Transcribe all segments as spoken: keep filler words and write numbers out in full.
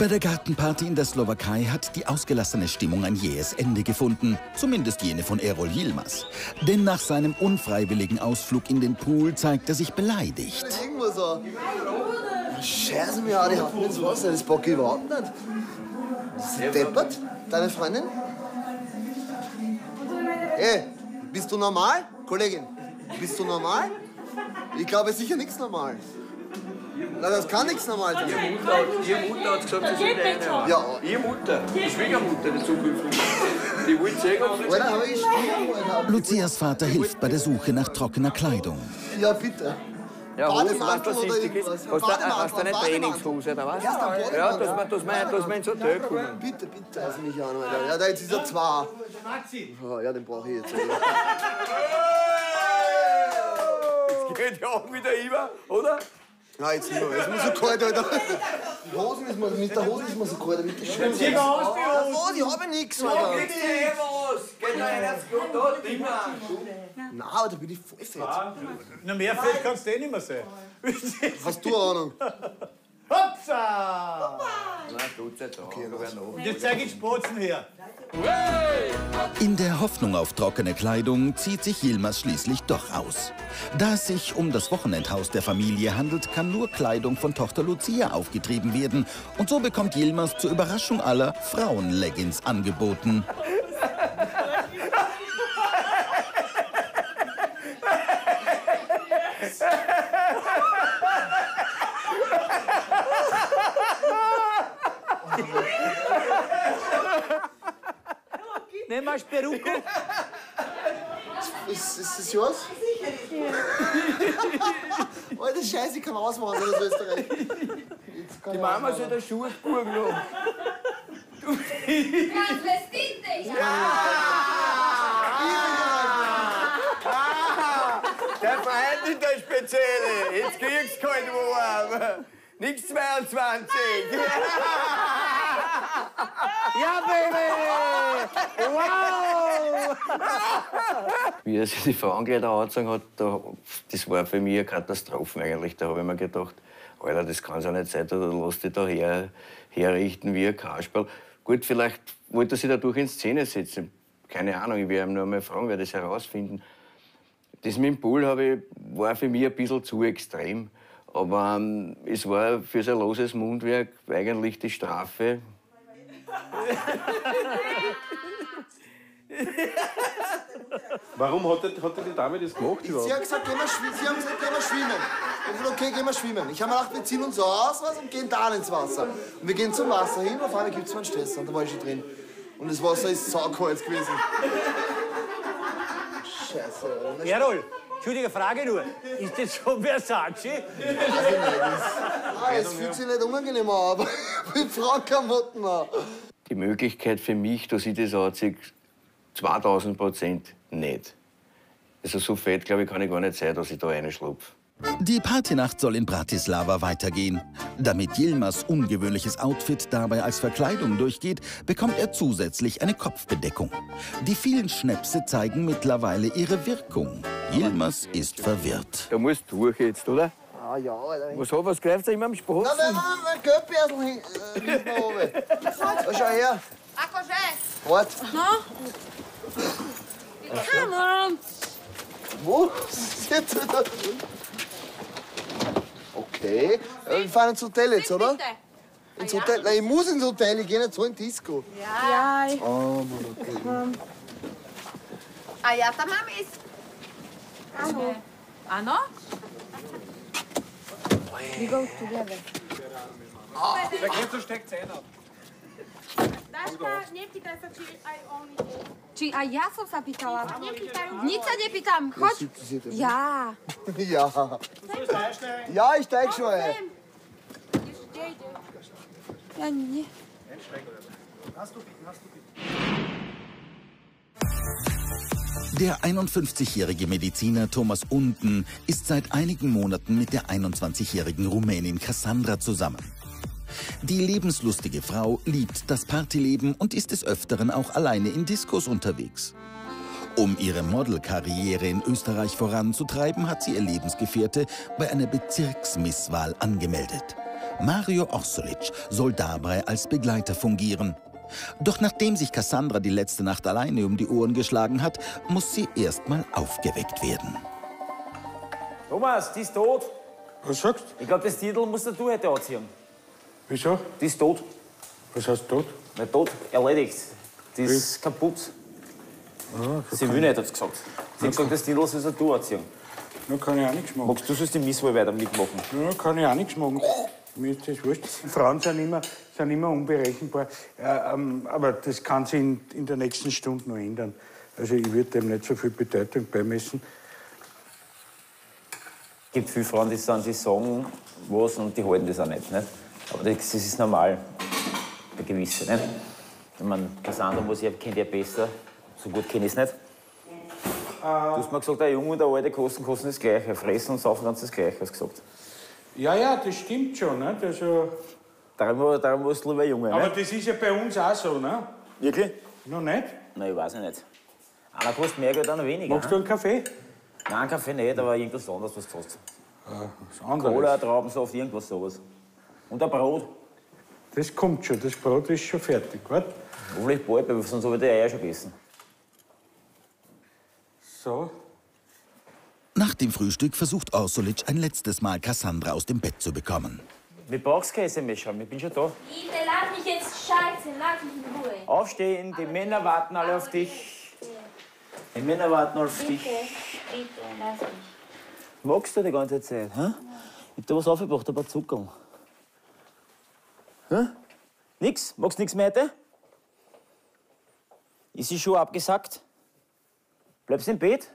Bei der Gartenparty in der Slowakei hat die ausgelassene Stimmung ein jähes Ende gefunden. Zumindest jene von Erol Yilmaz. Denn nach seinem unfreiwilligen Ausflug in den Pool zeigt er sich beleidigt. Scheiße, mir hat die Hand ins Wasser, das bock ich überhaupt nicht. Ist deppert, deine Freundin? Ey, bist du normal? Kollegin, bist du normal? Ich glaube, sicher nichts normal. Na, das kann nichts normal sein. Ihre Mutter hat, ihre Mutter hat gesagt, sie sind eine. Ja. Ihre Mutter, die Schwiegermutter, die zukünftige. Die will sehen, ob ich... Luzias Vater hilft bei der Suche nach trockener Kleidung. Ja, bitte. Ja, Bademantel oder irgendwas. Hast du eine Trainingshose oder was? Ja, dass wir in so ein Töpf kommen. Bitte, bitte. Lass mich an, Alter. Ja, jetzt ist er zwei. Ja, den brauche ich jetzt. Jetzt geht ja auch wieder über, oder? Nein, jetzt nicht mehr. Jetzt ist mir so kalt, Alter. Hosen ist mir, mit der Hose ist mir so kalt, mit der Schuhe. Zieh mal aus, die Hose. Oh, die habe ich nichts, Alter. Gib die Hebe aus. Geht da rein, das Blut dort, immer. Nein, aber da bin ich voll fett. Na, mehr fett kannst du eh nicht mehr sein. Hast du eine Ahnung? Hopsa! Nein, tut's jetzt auch. Jetzt zeig ich Spotzen her. In der Hoffnung auf trockene Kleidung zieht sich Yilmaz schließlich doch aus. Da es sich um das Wochenendhaus der Familie handelt, kann nur Kleidung von Tochter Luzia aufgetrieben werden. Und so bekommt Yilmaz zur Überraschung aller Frauenleggings angeboten. Nimm mal Speruko. Ist, ist das yours? Alter Scheiße, ich kann ausmachen, das Österreich. Die Mama soll der Schuhe spüren lassen. Transvestite! Ja! Ah, der Feind ist der Spezielle. Jetzt kriegst du keinen Wurm. Nix zweiundzwanzig. Ja, Baby! Wow! Wie er sich die Frauenkleider angezogen hat, da, das war für mich eine Katastrophe eigentlich. Da habe ich mir gedacht, Alter, das kann es ja nicht sein, da lass dich da her, herrichten wie ein Kasperl. Gut, vielleicht wollte er sich dadurch in Szene setzen. Keine Ahnung, ich werde ihm noch einmal fragen, werde das herausfinden. Das mit dem Pool habe ich, war für mich ein bisschen zu extrem. Aber ähm, es war für sein loses Mundwerk eigentlich die Strafe. Warum hat er, hat er die Dame das gemacht? Sie haben gesagt, gehen wir schwimmen. Sie haben gesagt, gehen wir schwimmen. Ich habe gesagt, okay, gehen wir schwimmen. Ich habe mir gedacht, wir ziehen uns so aus was, und gehen da ins Wasser. Und wir gehen zum Wasser hin, auf einmal gibt es einen Stress. Und da war ich schon drin. Und das Wasser ist saukalt gewesen. Scheiße. Erol, entschuldige Frage nur. Ist das schon Versace? Nein, es fühlt sich nicht unangenehm an, aber mit Frauenklamotten an. Die Möglichkeit für mich, dass ich das anziehe, zweitausend Prozent nicht. Also so fett, glaube ich, kann ich gar nicht sein, dass ich da reinschlupfe. Die Partynacht soll in Bratislava weitergehen. Damit Yilmaz ungewöhnliches Outfit dabei als Verkleidung durchgeht, bekommt er zusätzlich eine Kopfbedeckung. Die vielen Schnäpse zeigen mittlerweile ihre Wirkung. Yilmaz ist verwirrt. Da musst du durch jetzt, oder? Ah ja, Alter. Was, was greift sich immer am Spruch? Na, wenn man mein Geldbeutel hin, äh, hinten oben. Da, schau her. Ach, schau. Wart. Na? Come on. Wo? Sitzt du da drin? Okay. Wir fahren ins Hotel jetzt, oder? Ins Hotel? Nein, ich muss ins Hotel, ich gehe nicht so in Disco. Ja. Ja. Oh, Mann, okay. Ah ja, da Mami ist. Ano. Ano? We go together. Ah, da geht so steckt Zähne ab. Nie pytaj się, czy I only do. Czy a ja sam zapytałam? Nie pytałam. Nic nie pytam. Chodź. Ja. Ja. Ja, ich steig schon. Ja, nie. Hast du bitte, hast du bitte. Der einundfünfzigjährige Mediziner Thomas Unde ist seit einigen Monaten mit der einundzwanzigjährigen Rumänin Kassandra zusammen. Die lebenslustige Frau liebt das Partyleben und ist des Öfteren auch alleine in Diskos unterwegs. Um ihre Modelkarriere in Österreich voranzutreiben, hat sie ihr Lebensgefährte bei einer Bezirksmisswahl angemeldet. Mario Orsolic soll dabei als Begleiter fungieren. Doch nachdem sich Kassandra die letzte Nacht alleine um die Ohren geschlagen hat, muss sie erstmal aufgeweckt werden. Thomas, die ist tot. Was sagst du? Ich glaube, das Titel musst du heute anziehen. Wieso? Die ist tot. Was heißt tot? Nicht tot, erledigt. Die ist ich? kaputt. Ah, so sie will nicht, hat sie gesagt. Sie hat gesagt, das Titel sollst du anziehen. Da kann ich auch nichts machen. Magst du sollst die Misswahl weiter mitmachen? Da kann ich auch nichts machen. Mir ist das wurscht. Frauen sind immer, sind immer unberechenbar. Äh, ähm, aber das kann sich in, in der nächsten Stunde noch ändern. Also ich würde dem nicht so viel Bedeutung beimessen. Es gibt viele Frauen, die sagen, sie sagen was und die halten das auch nicht. nicht? Aber das ist normal bei gewissen. Nicht? Ich meine, Kassandra, was ich habe, kennt ihr besser. So gut kenne ich es nicht. Äh, du hast mir gesagt, der Junge und der Alte kosten, kosten das Gleiche. Fressen und saufen ganz das Gleiche, hast du gesagt. Ja, ja, das stimmt schon, ne? Also darum, darum warst du lieber Junge, aber nicht? Das ist ja bei uns auch so, ne? Wirklich? Noch nicht? Nein, ich weiß ja nicht. Einer kostet mehr Geld, einer weniger. Magst ne? du einen Kaffee? Nein, einen Kaffee nicht, aber irgendwas anderes, was du hast. Ah, Cola, Traubensaft, irgendwas sowas. Und ein Brot. Das kommt schon, das Brot ist schon fertig, gut? Hoffentlich bald, weil sonst habe ich die Eier schon gegessen. So. Nach dem Frühstück versucht Orsolic ein letztes Mal, Kassandra aus dem Bett zu bekommen. Mir brauchst keine S M S schreiben, ich bin schon da. Bitte, lass mich jetzt scheiße, lass mich in Ruhe. Aufstehen, die aber Männer warten alle auf dich. Bitte. Die Männer warten auf bitte, dich. Bitte, lass mich. Magst du die ganze Zeit, hä? Ich hab dir was aufgebracht, ein paar Zucker. Hä? Nix? Magst du nichts mehr heute? Ist die Schuhe abgesackt? Bleibst du im Bett?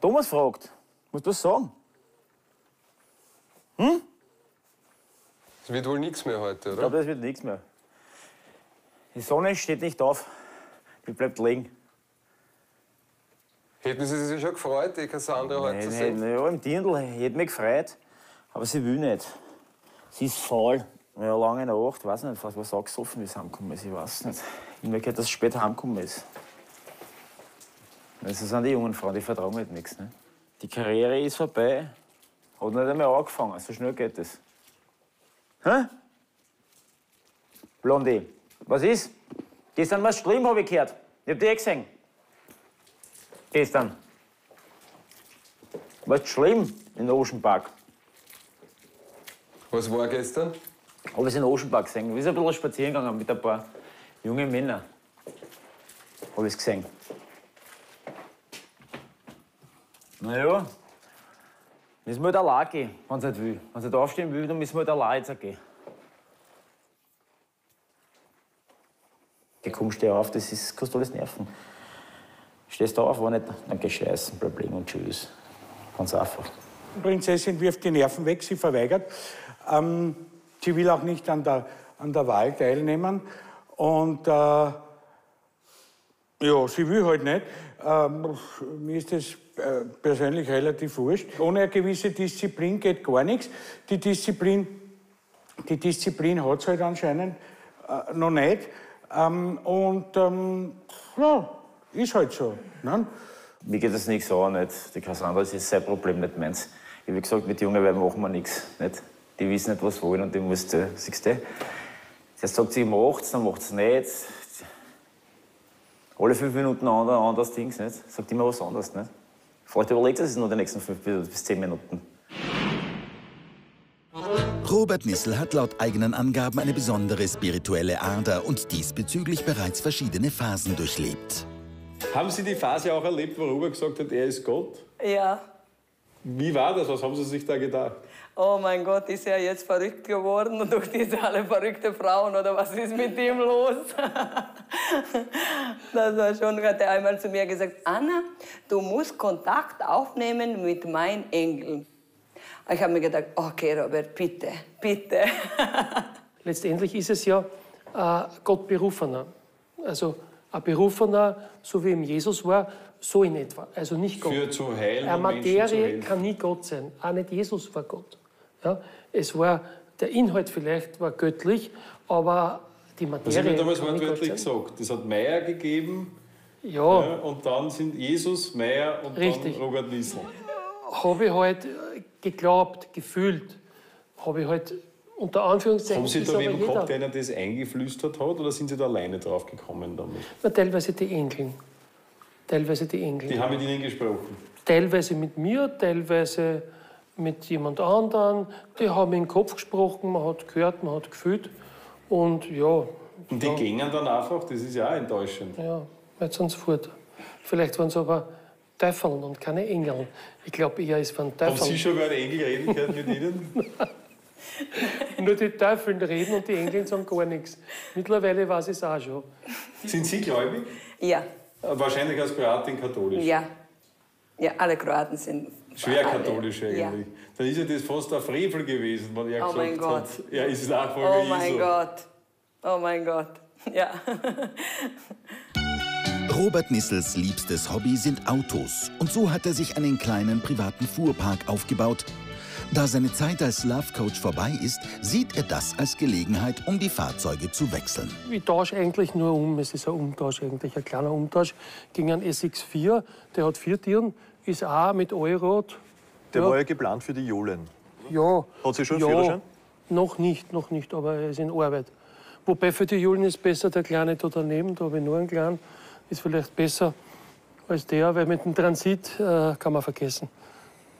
Thomas fragt, musst du was sagen? Hm? Es wird wohl nichts mehr heute, oder? Ich glaube, das wird nichts mehr. Die Sonne steht nicht auf, die bleibt liegen. Hätten Sie sich schon gefreut, die Kassandra nein, heute nein, zu sehen? Nein, ja, im Dirndl hätte mich gefreut, aber sie will nicht. Sie ist faul. Ja, lange Nacht, weiß nicht, fast was angesoffen ist, heimgekommen ist, ich weiß nicht. Ich merke, dass es spät heimgekommen ist. Das sind die jungen Frauen, die vertrauen halt nichts. Ne? Die Karriere ist vorbei. Hat nicht einmal angefangen, so schnell geht es. Hä? Blondie, was ist? Gestern war es schlimm, habe ich gehört. Ich hab dich eh gesehen. Gestern. War es schlimm in Ocean Park? Was war gestern? Habe ich in Ocean Park gesehen. Wir sind ein bisschen spazieren gegangen mit ein paar jungen Männern. Habe ich es gesehen. Na ja, müssen wir halt allein gehen, wenn sie nicht will. Wenn sie nicht aufstehen will, dann müssen wir halt allein jetzt gehen. Geh, komm, steh auf, das ist, kostet alles Nerven. Stehst du auf, war nicht, dann geh scheißen, bleib liegen und tschüss. Ganz einfach. Die Prinzessin wirft die Nerven weg, sie verweigert. Ähm, sie will auch nicht an der, an der Wahl teilnehmen. Und äh, ja, sie will halt nicht. Ähm, mir ist das persönlich relativ wurscht. Ohne eine gewisse Disziplin geht gar nichts. Die Disziplin, die Disziplin hat es halt anscheinend äh, noch nicht. Ähm, und ähm, ja, ist halt so. Nein? Mir geht das nichts an. Nicht. Die Kassandra, das ist sein Problem, nicht meins. Ich habe gesagt, mit Jungen machen wir nichts. Nicht? Die wissen nicht, was sie wollen und die musst du, siehst du? Zuerst sagt sie, macht es, dann macht es nicht. Alle fünf Minuten ein anderes Ding. Nicht? Sagt immer was anderes. Nicht? Vielleicht überlegt es nur die nächsten fünf bis zehn Minuten. Robert Nissel hat laut eigenen Angaben eine besondere spirituelle Ader und diesbezüglich bereits verschiedene Phasen durchlebt. Haben Sie die Phase auch erlebt, wo Robert gesagt hat, er ist Gott? Ja. Wie war das? Was haben Sie sich da gedacht? Oh mein Gott, ist er jetzt verrückt geworden und durch diese alle verrückten Frauen oder was ist mit ihm los? Das war schon, hat er einmal zu mir gesagt, Anna, du musst Kontakt aufnehmen mit meinen Engeln. Ich habe mir gedacht, okay Robert, bitte, bitte. Letztendlich ist es ja äh, Gott Berufener. Also ein Berufener, so wie ihm Jesus war, so in etwa. Also nicht Gott. Für zu heilen, eine Materie kann nie Gott sein. Auch nicht Jesus war Gott. Ja? Es war, der Inhalt vielleicht war göttlich, aber die Materie. Das haben wir damals wortwörtlich gesagt. Das hat Meier gegeben. Ja. Ja, und dann sind Jesus, Meier und richtig. Dann Robert Nissel. Habe ich halt geglaubt, gefühlt. habe ich halt unter Anführungszeichen... Haben Sie da jemanden gehabt, der Ihnen das eingeflüstert hat, oder sind Sie da alleine drauf gekommen damit? Na, teilweise die Enkel. Teilweise die Enkel. Die haben mit Ihnen gesprochen? Teilweise mit mir, teilweise mit jemand anderem. Die haben in den Kopf gesprochen, man hat gehört, man hat gefühlt. Und ja... Und die ja. gingen dann einfach, das ist ja auch enttäuschend. Ja, jetzt sind sie fort. Vielleicht waren es aber Teufeln und keine Engel. Ich glaube eher, es waren Teufeln. Haben Sie schon mal einen Engel reden können mit Ihnen? Nur die Teufeln reden und die Engel sagen gar nichts. Mittlerweile weiß ich es auch schon. Sind Sie gläubig? Ja. Wahrscheinlich als Kroatin katholisch? Ja. Ja, alle Kroaten sind... Schwer katholisch alle. Eigentlich. Ja. Dann ist ja das fast ein Frevel gewesen, wenn er oh gesagt Gott. Hat. Er ist Nachfolger Jesu. Oh mein Jesu. Gott. Oh mein Gott, ja. Robert Nissels liebstes Hobby sind Autos. Und so hat er sich einen kleinen privaten Fuhrpark aufgebaut. Da seine Zeit als Love-Coach vorbei ist, sieht er das als Gelegenheit, um die Fahrzeuge zu wechseln. Ich tausche eigentlich nur um. Es ist ein Umtausch, eigentlich ein kleiner Umtausch. Ging ein S X vier, der hat vier Türen, ist auch mit Allrad. Der ja. war ja geplant für die Julen. Ja. Hat sie schon einen ja, Führerschein? Noch nicht, noch nicht, aber er ist in Arbeit. Wobei für die Julen ist besser der Kleine da daneben, da habe ich nur einen Kleinen, ist vielleicht besser als der, weil mit dem Transit äh, kann man vergessen.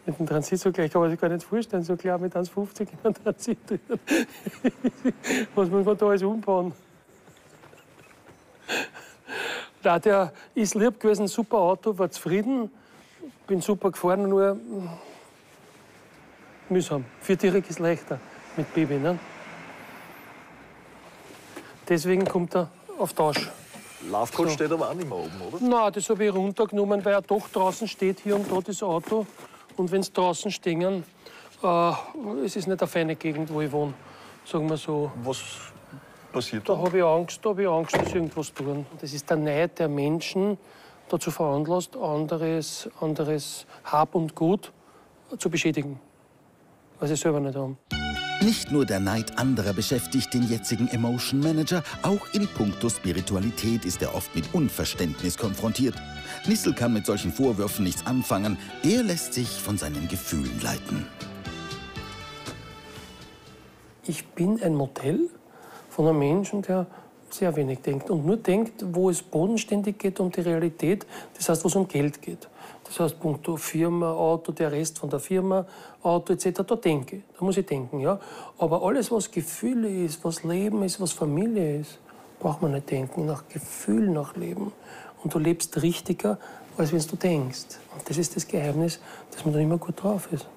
Mit dem Transit so gleich kann man sich gar nicht vorstellen, so klar mit eins Komma fünfzig in einem Transit. Was muss man da alles umbauen? Nein, der ist lieb gewesen, super Auto, war zufrieden, bin super gefahren, nur mühsam. Viertürig ist leichter mit Baby, ne? Deswegen kommt er auf Tausch. Laufcoach so. Steht aber auch nicht mehr oben, oder? Nein, das habe ich runtergenommen, weil er doch draußen steht, hier und da das Auto. Und wenn es draußen stehen, äh, es ist nicht eine feine Gegend, wo ich wohne. Sagen wir so. Was passiert da? Da habe ich Angst, da habe ich Angst, dass irgendwas tun. Das ist der Neid der Menschen dazu veranlasst, anderes, anderes Hab und Gut zu beschädigen, was sie selber nicht haben. Nicht nur der Neid anderer beschäftigt den jetzigen Emotion Manager, auch in puncto Spiritualität ist er oft mit Unverständnis konfrontiert. Nissel kann mit solchen Vorwürfen nichts anfangen, er lässt sich von seinen Gefühlen leiten. Ich bin ein Modell von einem Menschen, der sehr wenig denkt und nur denkt, wo es bodenständig geht um die Realität, das heißt, wo es um Geld geht. Das heißt, punkto Firma, Auto, der Rest von der Firma, Auto et cetera. Da denke ich, da muss ich denken, ja. Aber alles, was Gefühle ist, was Leben ist, was Familie ist, braucht man nicht denken, nach Gefühl, nach Leben. Und du lebst richtiger, als wenn du denkst. Und das ist das Geheimnis, dass man dann immer gut drauf ist.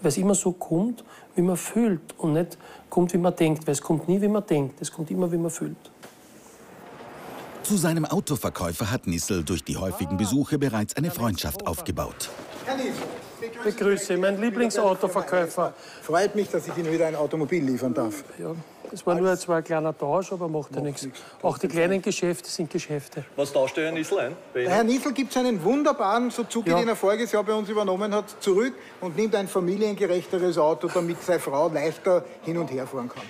Weil es immer so kommt, wie man fühlt und nicht kommt, wie man denkt. Weil es kommt nie, wie man denkt, es kommt immer, wie man fühlt. Zu seinem Autoverkäufer hat Nissel durch die häufigen Besuche bereits eine Freundschaft aufgebaut. Begrüße, mein Lieblingsautoverkäufer. Freut mich, dass ich Ihnen wieder ein Automobil liefern darf. Ja, es war nur zwar ein kleiner Tausch, aber macht ja nichts. Auch die kleinen Geschäfte sind Geschäfte. Was tauscht der Herr Nissel ein? Der Herr Nissel gibt seinen wunderbaren Suzuki, ja. den er voriges Jahr bei uns übernommen hat, zurück und nimmt ein familiengerechteres Auto, damit seine Frau leichter hin und her fahren kann.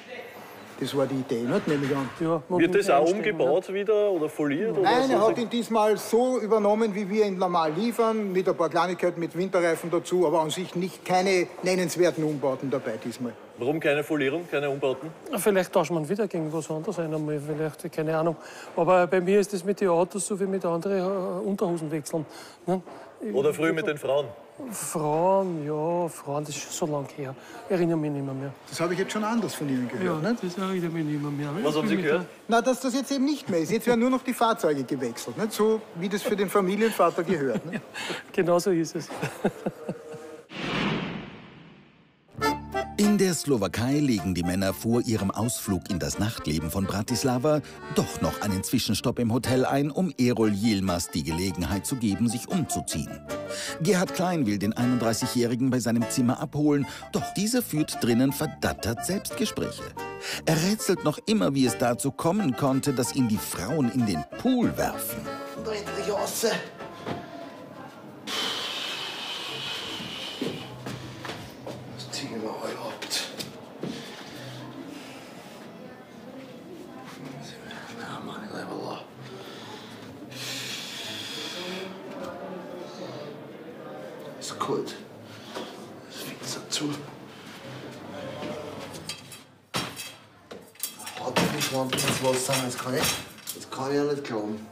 Das war die Idee, nicht? Nehme ich an. Ja, wird das auch umgebaut ja. wieder oder foliert? Nein, oder so? Er hat ihn diesmal so übernommen, wie wir ihn normal liefern, mit ein paar Kleinigkeiten, mit Winterreifen dazu, aber an sich nicht, keine nennenswerten Umbauten dabei diesmal. Warum keine Folierung, keine Umbauten? Vielleicht tauscht man wieder gegen was anderes ein, einmal, vielleicht, keine Ahnung. Aber bei mir ist das mit den Autos so wie mit anderen Unterhosen wechseln. Oder früher mit den Frauen? Frauen, ja, Frauen, das ist schon so lange her. Ich erinnere mich nicht mehr, mehr. Das habe ich jetzt schon anders von Ihnen gehört. Ja, nicht? Das erinnere ich mich nicht mehr, mehr. Was haben Sie gehört? Na, dass das jetzt eben nicht mehr ist. Jetzt werden nur noch die Fahrzeuge gewechselt, nicht? So wie das für den Familienvater gehört. Nicht? Ja, genau so ist es. In der Slowakei legen die Männer vor ihrem Ausflug in das Nachtleben von Bratislava doch noch einen Zwischenstopp im Hotel ein, um Erol Yilmaz die Gelegenheit zu geben, sich umzuziehen. Gerhard Klein will den einunddreißigjährigen bei seinem Zimmer abholen, doch dieser führt drinnen verdattert Selbstgespräche. Er rätselt noch immer, wie es dazu kommen konnte, dass ihn die Frauen in den Pool werfen. Dreh dich raus. Ist kalt. Es fängt dazu. one thing was sagen, das kann ich, das kann ich auch nicht glauben.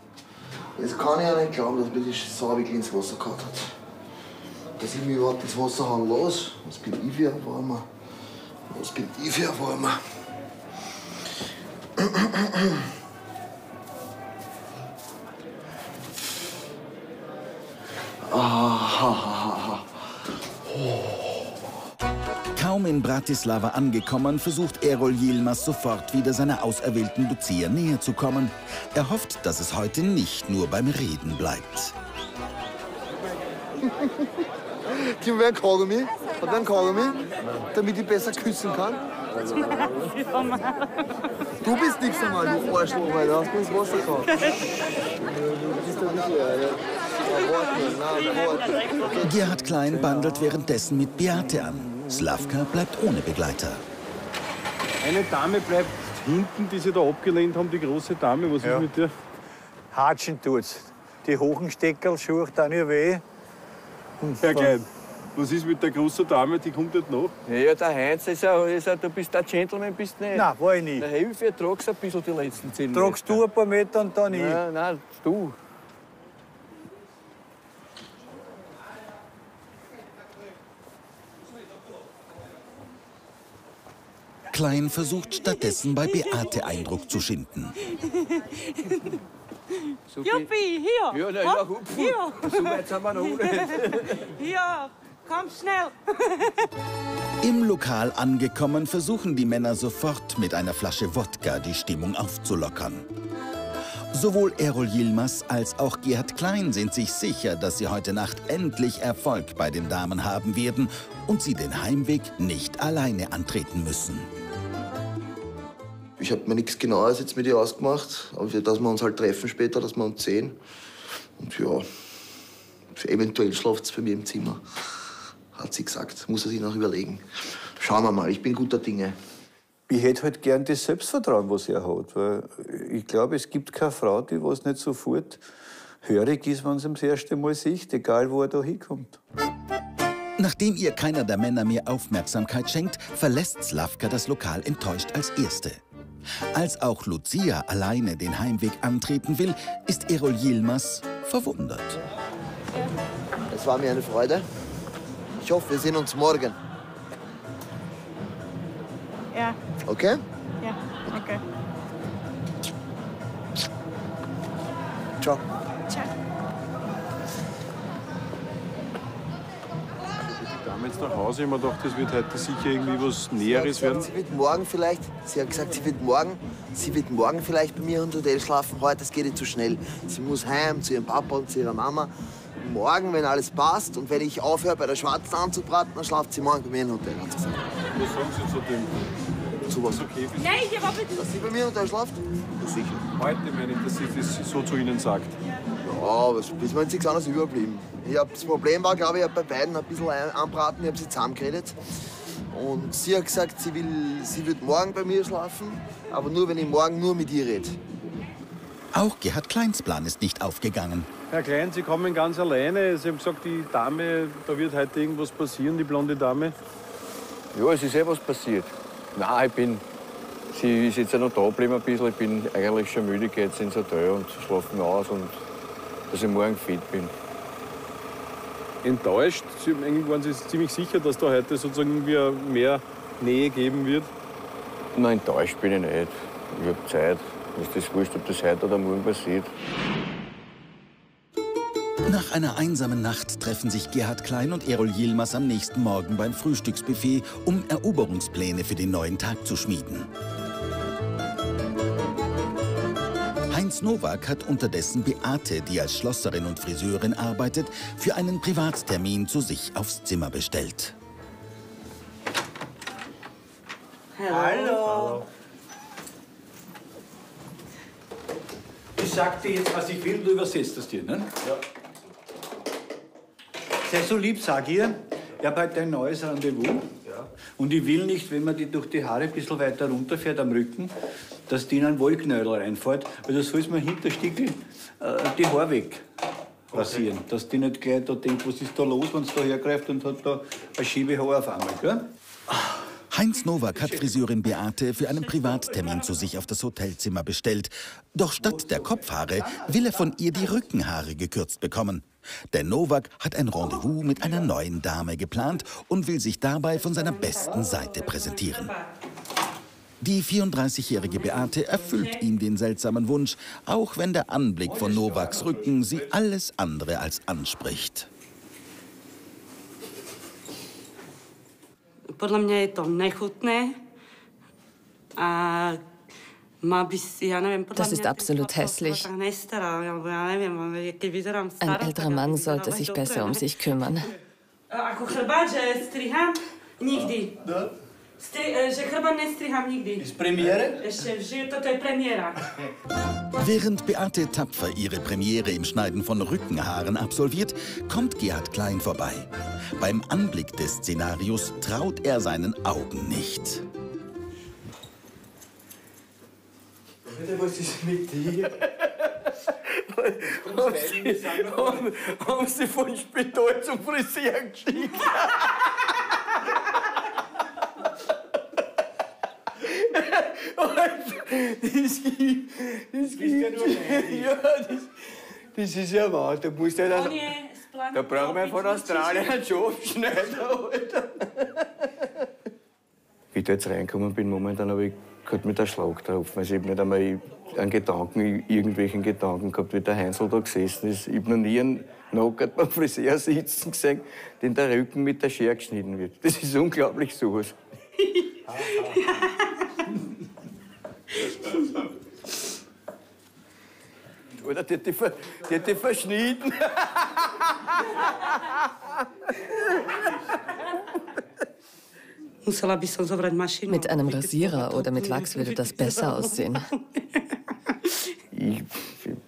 Das kann ich auch nicht glauben, dass mich das Sabikli ins Wasser gehabt hat. Dass ich mich überhaupt das Wasser haben los. Was bin ich für ein Warmer? Was bin ich für ein Warmer? Kaum in Bratislava angekommen, versucht Erol Yilmaz sofort wieder seiner auserwählten Luzia näher zu kommen. Er hofft, dass es heute nicht nur beim Reden bleibt. Gib mir einen Kaugummi, hat einen Kaugummi, damit ich besser küssen kann. Du bist nichts einmal, du Arschloch, Alter. Hast du ins Wasser gehauen? Du bist doch nicht leer, ja. Gerhard Klein bandelt währenddessen mit Beate an. Slavka bleibt ohne Begleiter. Eine Dame bleibt hinten, die sie da abgelehnt haben, die große Dame. Was ja. ist mit dir? Hatschen tut's. Die Hochenstickerl schucht da nicht weh. Herr Klein, was ist mit der großen Dame? Die kommt nicht nach. Ja, der Heinz ist ja, ist ja, du bist der Gentleman, bist du nicht. Nein, war ich nicht. Na, Hilfe, ich trag's ein bisschen die letzten zehn Meter. Tragst du ein paar Meter und dann ich? Nein, nein, du. Klein versucht stattdessen bei Beate Eindruck zu schinden. Juppie, hier! Ja, nein, ja, hupf. Hier! So weit sind wir noch nicht. Hier, komm schnell! Im Lokal angekommen, versuchen die Männer sofort mit einer Flasche Wodka die Stimmung aufzulockern. Sowohl Erol Yilmaz als auch Gerhard Klein sind sich sicher, dass sie heute Nacht endlich Erfolg bei den Damen haben werden und sie den Heimweg nicht alleine antreten müssen. Ich habe mir nichts Genaues jetzt mit ihr ausgemacht, aber dass wir uns halt treffen später, dass wir uns sehen. Und ja, eventuell schlaft es bei mir im Zimmer, hat sie gesagt. Muss er sich noch überlegen. Schauen wir mal, ich bin guter Dinge. Ich hätte halt gern das Selbstvertrauen, was er hat. Weil ich glaube, es gibt keine Frau, die was nicht sofort hörig ist, wenn sie das erste Mal sieht, egal wo er da hinkommt. Nachdem ihr keiner der Männer mehr Aufmerksamkeit schenkt, verlässt Slavka das Lokal enttäuscht als Erste. Als auch Luzia alleine den Heimweg antreten will, ist Erol Yilmaz verwundert. Es war mir eine Freude. Ich hoffe, wir sehen uns morgen. Ja. Okay? Ja, okay. Ciao. Ciao. Ich kam jetzt nach Hause, ich habe mir gedacht, das wird heute sicher irgendwie was Näheres werden. Sie wird morgen vielleicht, sie hat gesagt, sie wird morgen, sie wird morgen vielleicht bei mir im Hotel schlafen. Heute, das geht ihr zu schnell. Sie muss heim zu ihrem Papa und zu ihrer Mama. Morgen, wenn alles passt und wenn ich aufhöre, bei der Schwarzen anzubraten, dann schlaft sie morgen bei mir im Hotel. Hat sie gesagt. Was sagen Sie zu dem? Zu was? Okay, nein, ich habe bitte. Dass sie bei mir im Hotel schlaft? Ja, sicher. Heute meine ich, dass sie das so zu Ihnen sagt. Ja, was, bis mir jetzt nichts anderes überblieben. Ich hab, das Problem war, glaube ich, ich habe bei beiden ein bisschen anbraten, ich habe sie zusammengeredet. Und sie hat gesagt, sie, will, sie wird morgen bei mir schlafen, aber nur, wenn ich morgen nur mit ihr rede. Auch Gerhard Kleins Plan ist nicht aufgegangen. Herr Klein, Sie kommen ganz alleine. Sie haben gesagt, die Dame, da wird heute irgendwas passieren, die blonde Dame. Ja, es ist eh was passiert. Nein, ich bin... Sie ist jetzt ja noch da geblieben ein bisschen. Ich bin eigentlich schon müde, gehe jetzt ins Hotel und schlafe mir aus und dass ich morgen fit bin. Enttäuscht? Sie waren sich ziemlich sicher, dass da heute sozusagen mehr Nähe geben wird? Nein, enttäuscht bin ich nicht. Ich habe Zeit. Mir ist das wurscht, ob das heute oder morgen passiert. Nach einer einsamen Nacht treffen sich Gerhard Klein und Erol Yilmaz am nächsten Morgen beim Frühstücksbuffet, um Eroberungspläne für den neuen Tag zu schmieden. Heinz Nowak hat unterdessen Beate, die als Schlosserin und Friseurin arbeitet, für einen Privattermin zu sich aufs Zimmer bestellt. Hallo. Hallo. Ich sag dir jetzt, was ich will, du übersetzt das dir, ne? Ja. Sei so lieb, sag ihr, ich habe heute ein neues Rendezvous. Ja. Und ich will nicht, wenn man die durch die Haare ein bisschen weiter runterfährt am Rücken, dass die in einen Wollknödel reinfährt. Weil du sollst mir hinter Stickel äh, die Haare weg rasieren. Okay. Dass die nicht gleich da denkt, was ist da los, wenn es da hergreift und hat da ein Schiebehaar auf einmal, gell? Heinz Nowak hat Friseurin Beate für einen Privattermin zu sich auf das Hotelzimmer bestellt. Doch statt der Kopfhaare will er von ihr die Rückenhaare gekürzt bekommen. Denn Nowak hat ein Rendezvous mit einer neuen Dame geplant und will sich dabei von seiner besten Seite präsentieren. Die vierunddreißigjährige Beate erfüllt ihm den seltsamen Wunsch, auch wenn der Anblick von Nowaks Rücken sie alles andere als anspricht. Podle mě je to nechutné. A Das ist absolut hässlich. Ein älterer Mann sollte sich besser um sich kümmern. Während Beate tapfer ihre Premiere im Schneiden von Rückenhaaren absolviert, kommt Gerhard Klein vorbei. Beim Anblick des Szenarios traut er seinen Augen nicht. Was ist mit dir? haben, sie, haben, haben sie von Spital zum Friseur geschickt? das gibt, das gibt, ja, das, das ist ja wahr. Da, musst du das, da brauchen wir von Australien einen Schopfschneider. Wie ich da jetzt reingekommen bin, momentan habe ich gerade mit einem Schlag drauf. Also ich habe nicht einmal einen Gedanken, irgendwelchen Gedanken gehabt, wie der Heinzl da gesessen ist. Ich habe noch nie einen Nackert beim Friseur sitzen gesehen, den der Rücken mit der Schere geschnitten wird. Das ist unglaublich sowas. Oder die hat die, ver die, hat die verschnitten. Mit einem Rasierer oder mit Wachs würde das besser aussehen. Ich, ich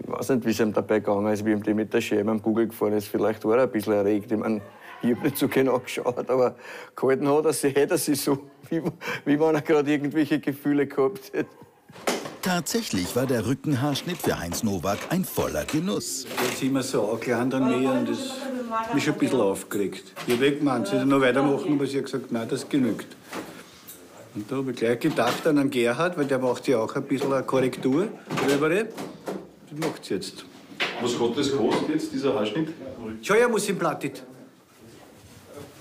weiß nicht, wie es ihm dabei gegangen ist, wie ihm die mit der Schere am Bugel gefahren ist. Vielleicht war er ein bisschen erregt. Ich, mein, ich habe nicht so genau geschaut, aber gehalten hat er sich, hätte er sich so, wie, wie wenn er gerade irgendwelche Gefühle gehabt hätte. Tatsächlich war der Rückenhaarschnitt für Heinz Nowak ein voller Genuss. Jetzt sind wir so angelangt an mir und das hat mich ein bisschen aufgeregt. Ich habe gemeint, sie soll noch weitermachen, aber sie hat gesagt, nein, das genügt. Und da habe ich gleich gedacht an den Gerhard, weil der macht ja auch ein bisschen eine Korrektur. Das macht sie jetzt. Was hat das gekostet jetzt, dieser Haarschnitt? Schon ja muss ihm plattet.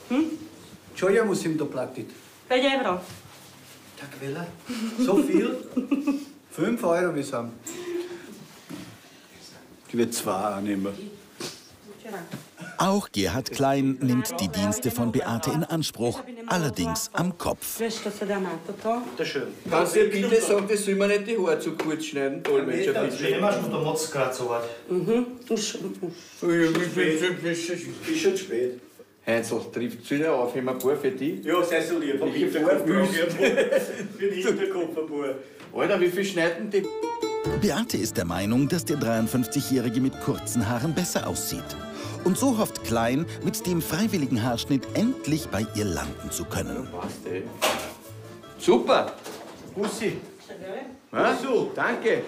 Hm? Schon ja muss ihm da plattet. fünf Euro. Danke, so viel? fünf Euro, wie es haben. Ich werde zwei annehmen. Auch Gerhard Klein nimmt die Dienste von Beate in Anspruch, allerdings am Kopf. Kannst du bitte sagen, das soll man nicht die Haare zu kurz schneiden? Dolmetscher, bitte. Ich nehme schon, der Motz gerade so hart. Mhm. Ist schon spät. Heinzl, trifft zu dir auf, ich habe ein paar für dich. Ja, sei so lieb. Ich habe ein paar für den Hinterkopf. Alter, wie viel schneiden die? Beate ist der Meinung, dass der dreiundfünfzigjährige mit kurzen Haaren besser aussieht. Und so hofft Klein, mit dem freiwilligen Haarschnitt endlich bei ihr landen zu können. Super! Bussi! Ja, so, danke!